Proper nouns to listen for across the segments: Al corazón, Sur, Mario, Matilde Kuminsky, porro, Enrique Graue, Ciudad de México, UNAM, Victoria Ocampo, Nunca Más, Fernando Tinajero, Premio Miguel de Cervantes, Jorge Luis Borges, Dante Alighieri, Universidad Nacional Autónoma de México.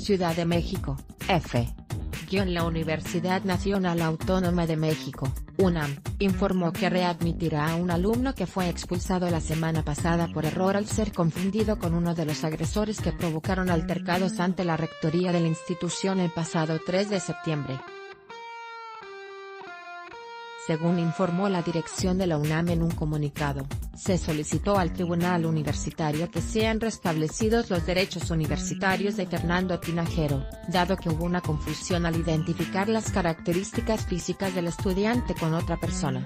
Ciudad de México, F. La Universidad Nacional Autónoma de México, UNAM, informó que readmitirá a un alumno que fue expulsado la semana pasada por error al ser confundido con uno de los agresores que provocaron altercados ante la rectoría de la institución el pasado 3 de septiembre. Según informó la dirección de la UNAM en un comunicado, se solicitó al Tribunal Universitario que sean restablecidos los derechos universitarios de Fernando Tinajero, dado que hubo una confusión al identificar las características físicas del estudiante con otra persona.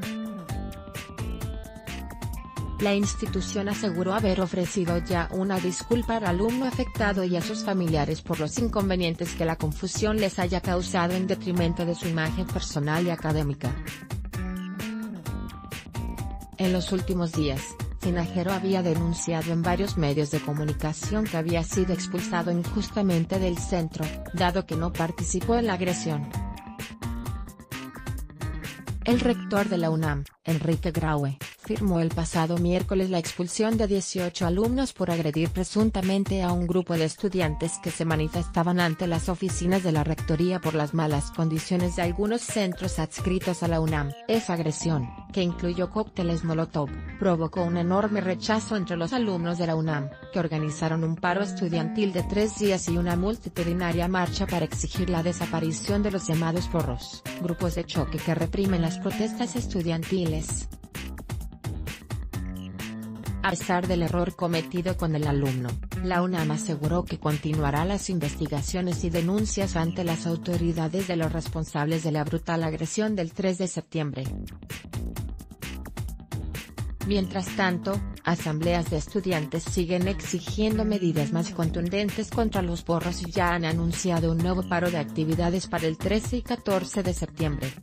La institución aseguró haber ofrecido ya una disculpa al alumno afectado y a sus familiares por los inconvenientes que la confusión les haya causado en detrimento de su imagen personal y académica. En los últimos días, Tinajero había denunciado en varios medios de comunicación que había sido expulsado injustamente del centro, dado que no participó en la agresión. El rector de la UNAM, Enrique Graue, firmó el pasado miércoles la expulsión de 18 alumnos por agredir presuntamente a un grupo de estudiantes que se manifestaban ante las oficinas de la rectoría por las malas condiciones de algunos centros adscritos a la UNAM. Esa agresión, que incluyó cócteles molotov, provocó un enorme rechazo entre los alumnos de la UNAM, que organizaron un paro estudiantil de 3 días y una multitudinaria marcha para exigir la desaparición de los llamados porros, grupos de choque que reprimen las protestas estudiantiles. A pesar del error cometido con el alumno, la UNAM aseguró que continuará las investigaciones y denuncias ante las autoridades de los responsables de la brutal agresión del 3 de septiembre. Mientras tanto, asambleas de estudiantes siguen exigiendo medidas más contundentes contra los porros y ya han anunciado un nuevo paro de actividades para el 13 y 14 de septiembre.